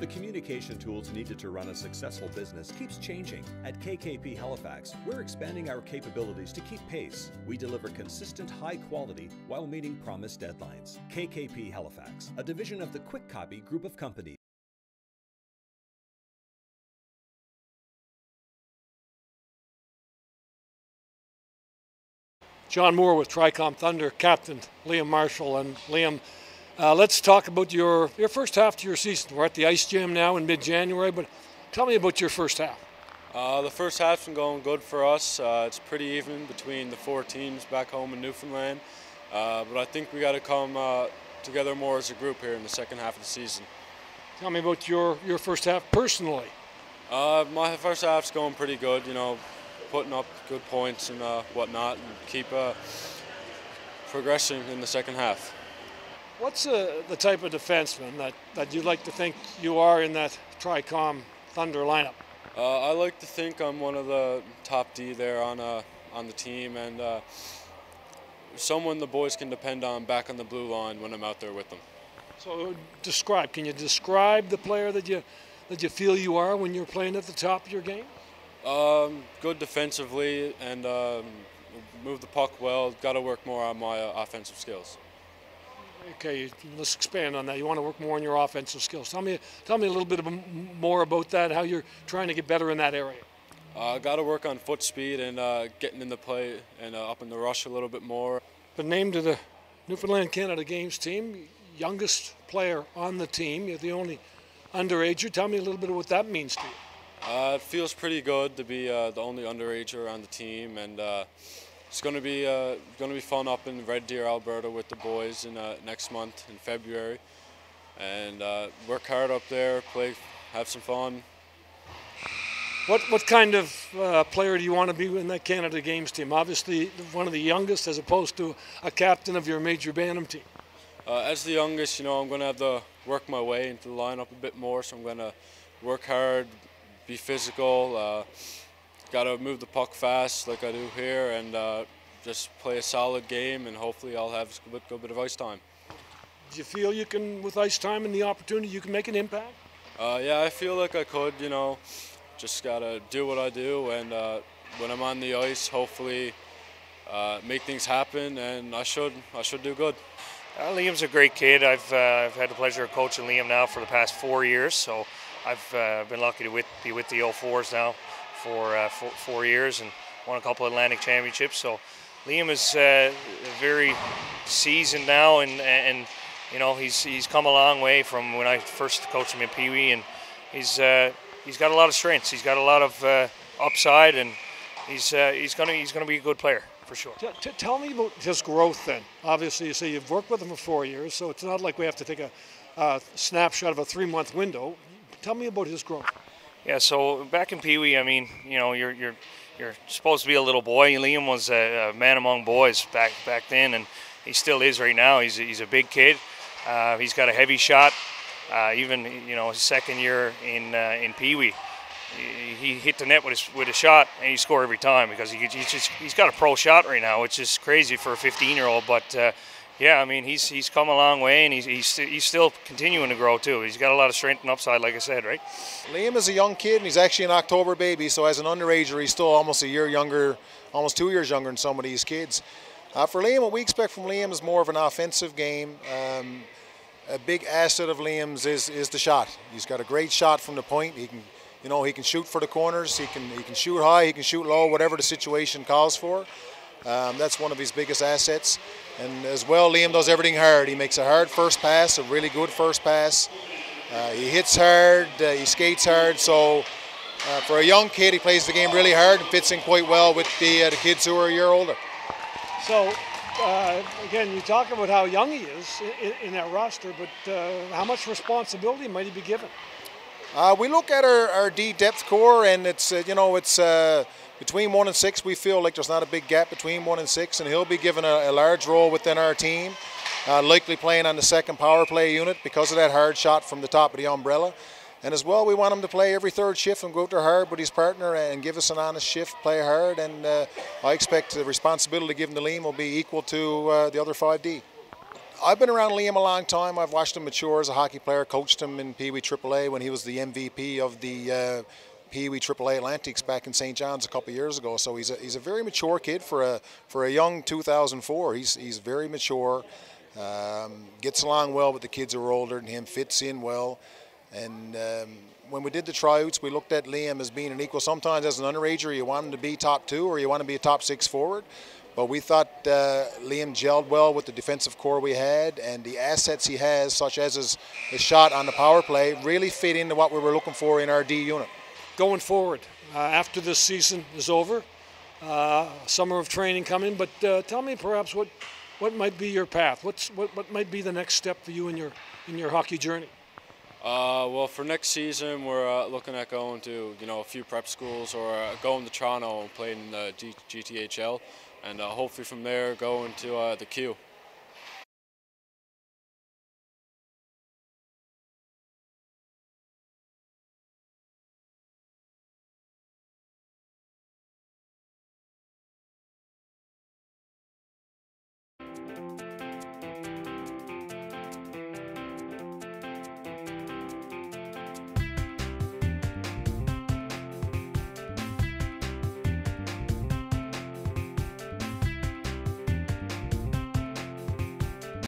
The communication tools needed to run a successful business keeps changing. At KKP Halifax, we're expanding our capabilities to keep pace. We deliver consistent high quality while meeting promised deadlines. KKP Halifax, a division of the Quick Copy Group of Companies. John Moore with TriCom Thunder, Captain Liam Marshall. And Liam, let's talk about your first half to your season. We're at the Ice Gym now in mid-January, but tell me about your first half. The first half's been going good for us. It's pretty even between the four teams back home in Newfoundland, but I think we got to come together more as a group here in the second half of the season. Tell me about your first half personally. My first half's going pretty good, you know, putting up good points and whatnot, and keep progressing in the second half. What's the type of defenseman that you like to think you are in that TriCom Thunder lineup? I like to think I'm one of the top D there on the team, and someone the boys can depend on back on the blue line when I'm out there with them. So describe. Can you describe the player that you feel you are when you're playing at the top of your game? Good defensively, and move the puck well. Got to work more on my offensive skills. Okay, let's expand on that. You want to work more on your offensive skills. Tell me a little bit more about that, how you're trying to get better in that area. Got to work on foot speed and getting in the play and up in the rush a little bit more. Been named to the Newfoundland Canada Games team, youngest player on the team. You're the only underager. Tell me a little bit of what that means to you. It feels pretty good to be the only underager on the team, and it's going to be fun up in Red Deer, Alberta, with the boys in next month in February, and work hard up there, play, have some fun. What kind of player do you want to be in that Canada Games team? Obviously, one of the youngest, as opposed to a captain of your major bantam team. As the youngest, you know, I'm going to have to work my way into the lineup a bit more. So I'm going to work hard, be physical. Got to move the puck fast like I do here, and just play a solid game, and hopefully I'll have a good bit of ice time. Do you feel you can, with ice time and the opportunity, you can make an impact? Yeah, I feel like I could, you know. Just got to do what I do, and when I'm on the ice, hopefully make things happen, and I should do good. Liam's a great kid. I've had the pleasure of coaching Liam now for the past 4 years, so I've been lucky to be with the O4s now for 4 years, and won a couple of Atlantic championships. So Liam is very seasoned now, and you know, he's come a long way from when I first coached him in Peewee, and he's got a lot of strengths. He's got a lot of upside, and he's gonna be a good player for sure. Tell me about his growth then. Obviously, you say you've worked with him for 4 years, so it's not like we have to take a snapshot of a 3-month window. Tell me about his growth. Yeah, so back in Peewee, I mean, you know, you're supposed to be a little boy. Liam was a man among boys back then, and he still is right now. He's a big kid. He's got a heavy shot. Even, you know, his second year in Peewee, he hit the net with a shot, and he scored every time because he's got a pro shot right now, which is crazy for a 15-year-old. But yeah, I mean, he's come a long way, and he's still continuing to grow too. He's got a lot of strength and upside, like I said, right? Liam is a young kid, and he's actually an October baby, so as an underager, he's still almost a year younger, almost 2 years younger than some of these kids. For Liam, what we expect from Liam is more of an offensive game. A big asset of Liam's is the shot. He's got a great shot from the point. He can, you know, he can shoot for the corners. He can shoot high. He can shoot low, whatever the situation calls for. That's one of his biggest assets, and as well, Liam does everything hard. He makes a hard first pass, a really good first pass. He hits hard, he skates hard, so for a young kid, he plays the game really hard and fits in quite well with the kids who are a year older. So again, you talk about how young he is in that roster, but how much responsibility might he be given? We look at our D depth core, and it's you know, it's between 1 and 6, we feel like there's not a big gap between 1 and 6, and he'll be given a large role within our team, likely playing on the second power play unit because of that hard shot from the top of the umbrella. And as well, we want him to play every third shift and go out there hard with his partner and give us an honest shift, play hard, and I expect the responsibility given to Liam will be equal to the other 5D. I've been around Liam a long time. I've watched him mature as a hockey player, coached him in Peewee Triple-A when he was the MVP of the Peewee Triple-A Atlantics back in St. John's a couple of years ago. So he's a very mature kid for a young 2004. He's very mature, gets along well with the kids who are older than him, fits in well. And when we did the tryouts, we looked at Liam as being an equal. Sometimes as an underager, you want him to be top two or you want him to be a top six forward. But we thought Liam gelled well with the defensive core we had, and the assets he has, such as his shot on the power play, really fit into what we were looking for in our D unit. Going forward, after this season is over, summer of training coming, but tell me perhaps what might be your path? What might be the next step for you in your hockey journey? Well, for next season, we're looking at going to a few prep schools or going to Toronto and playing in the GTHL, and hopefully from there going to the Q.